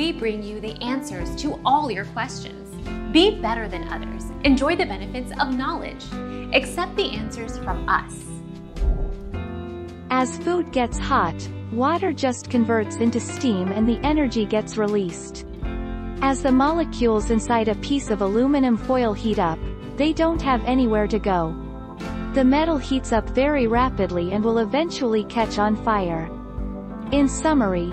we bring you the answers to all your questions. Be better than others. Enjoy the benefits of knowledge. Accept the answers from us. As food gets hot, water just converts into steam and the energy gets released. As the molecules inside a piece of aluminum foil heat up, they don't have anywhere to go. The metal heats up very rapidly and will eventually catch on fire. In summary,